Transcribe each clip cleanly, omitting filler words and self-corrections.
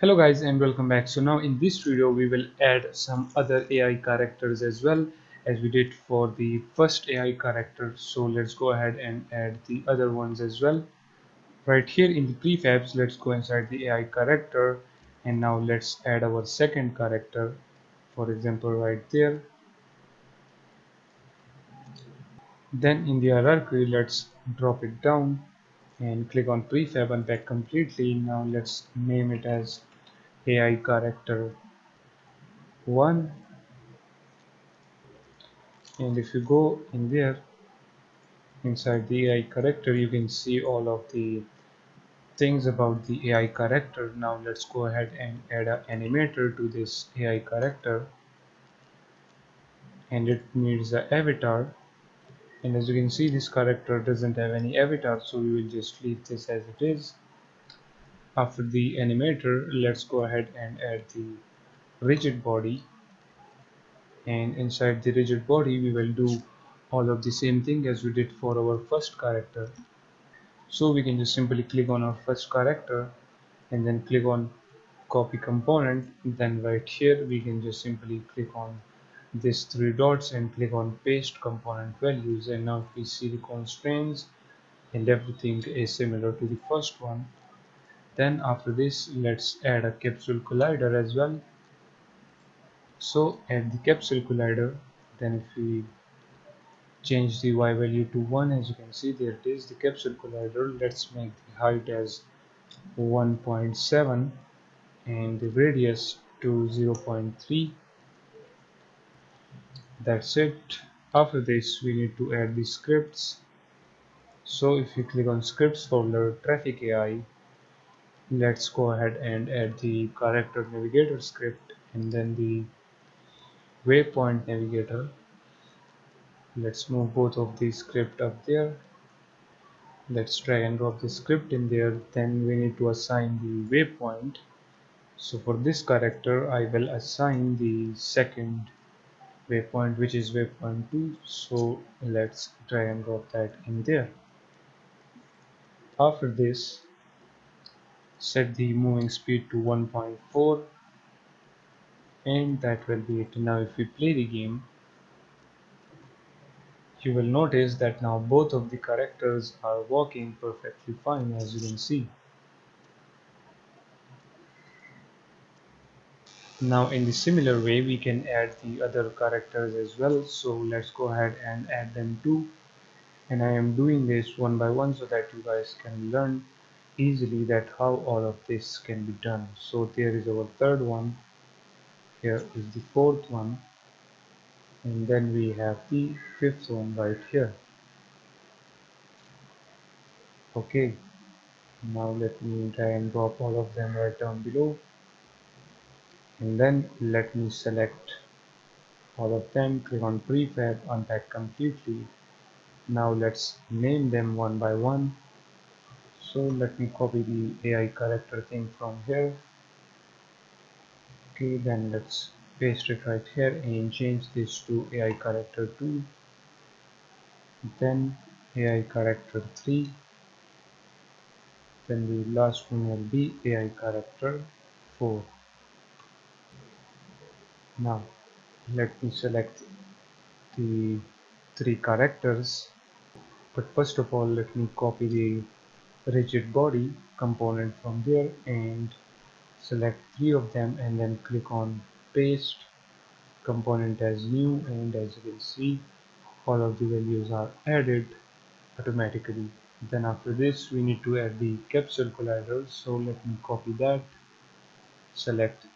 Hello guys and welcome back. So now in this video we will add some other AI characters as well as we did for the first AI character. So let's go ahead and add the other ones as well. Right here in the prefabs, let's go inside the AI character and now let's add our second character, for example right there. Then in the hierarchy, let's drop it down and click on prefab, unpack completely. Now let's name it as AI character 1, and if you go in there inside the AI character, you can see all of the things about the AI character. Now let's go ahead and add an animator to this AI character, and it needs an avatar. And as you can see, this character doesn't have any avatar, so we will just leave this as it is. After the animator, let's go ahead and add the rigid body, and inside the rigid body we will do all of the same thing as we did for our first character. So we can just simply click on our first character and then click on copy component, and then right here we can just simply click on these three dots and click on paste component values. And now if we see the constraints, and everything is similar to the first one. Then after this, let's add a capsule collider as well. So add the capsule collider, then if we change the y value to 1, as you can see there it is, the capsule collider. Let's make the height as 1.7 and the radius to 0.3. That's it. After this, we need to add the scripts. So if you click on scripts folder, traffic AI, let's go ahead and add the character navigator script and then the waypoint navigator. Let's move both of these scripts up there. Let's drag and drop the script in there. Then we need to assign the waypoint. So for this character, I will assign the second waypoint, which is waypoint 2. So let's drag and drop that in there. After this, set the moving speed to 1.4, and that will be it. Now if we play the game, you will notice that now both of the characters are walking perfectly fine, as you can see. Now in the similar way, we can add the other characters as well. So let's go ahead and add them too, and I am doing this one by one so that you guys can learn easily that how all of this can be done. So there is our third one, here is the fourth one, and then we have the fifth one right here. Okay, now let me try and drop all of them right down below. And then let me select all of them, click on prefab, unpack completely. Now let's name them one by one. So let me copy the AI character thing from here. Okay, then let's paste it right here and change this to AI character 2. Then AI character 3. Then the last one will be AI character 4. Now let me select the three characters, but first of all let me copy the rigid body component from there and select three of them and then click on paste component as new, and as you can see all of the values are added automatically. Then after this we need to add the capsule collider, so let me copy that, select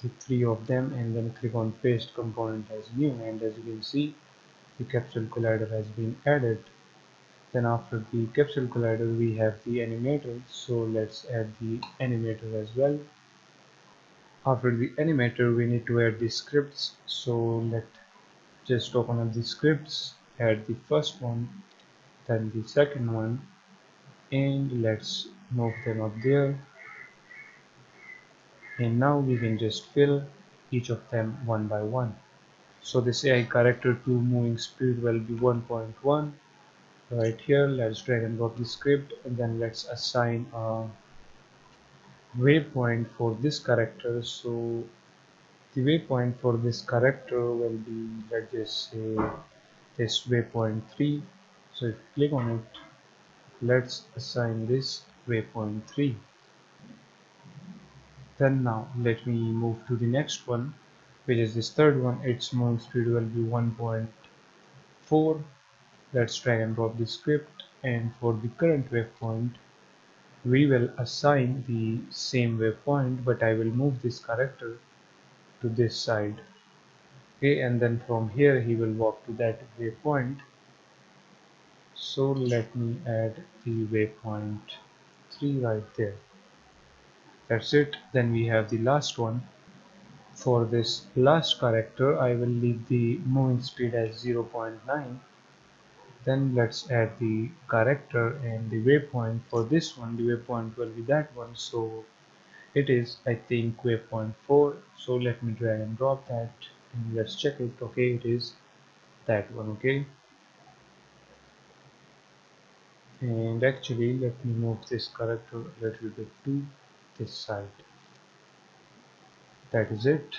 the three of them and then click on paste component as new, and as you can see the capsule collider has been added. Then after the capsule collider we have the animator, so let's add the animator as well. After the animator we need to add the scripts, so let's just open up the scripts, add the first one, then the second one, and let's move them up there. And now we can just fill each of them one by one. So this AI character 2 moving speed will be 1.1 right here. Let's drag and drop the script and then let's assign a waypoint for this character. So the waypoint for this character will be, let's just say, this waypoint 3. So if you click on it, let's assign this waypoint 3. Then now let me move to the next one, which is this third one. Its move speed will be 1.4. Let's drag and drop the script, and for the current waypoint we will assign the same waypoint, but I will move this character to this side. Okay, and then from here he will walk to that waypoint. So let me add the waypoint 3 right there. That's it. Then we have the last one. For this last character I will leave the moving speed as 0.9. Then let's add the character and the waypoint. For this one, the waypoint will be that one, so it is, I think, waypoint 4. So let me drag and drop that and let's check it. Okay, it is that one. Okay, and actually let me move this character a little bit to this side. That is it.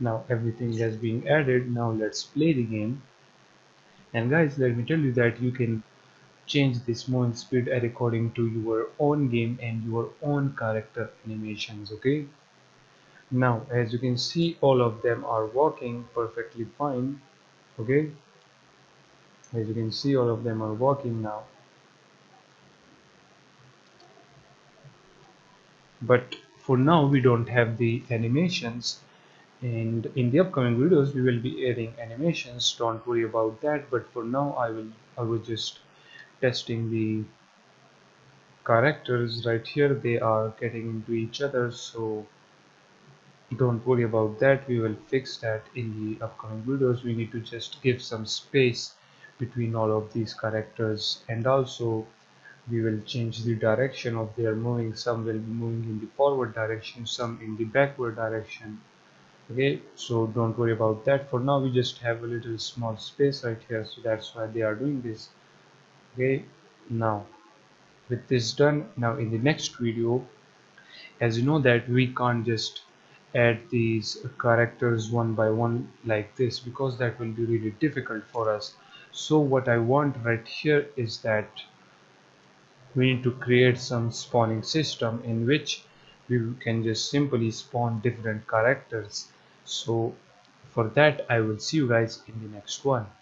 Now everything has been added. Now let's play the game. And guys, let me tell you that you can change this movement speed according to your own game and your own character animations. Okay, now as you can see, all of them are working perfectly fine. Okay, as you can see, all of them are working now. But for now we don't have the animations, and in the upcoming videos we will be adding animations. Don't worry about that, but for now I will just testing the characters right here. They are getting into each other, so don't worry about that. We will fix that in the upcoming videos. We need to just give some space between all of these characters, and also we will change the direction of their moving. Some will be moving in the forward direction, some in the backward direction. Okay, so don't worry about that. For now we just have a little small space right here, so that's why they are doing this. Okay, now with this done, now in the next video, as you know that we can't just add these characters one by one like this, because that will be really difficult for us. So what I want right here is that we need to create some spawning system in which we can just simply spawn different characters. So for that I will see you guys in the next one.